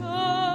show.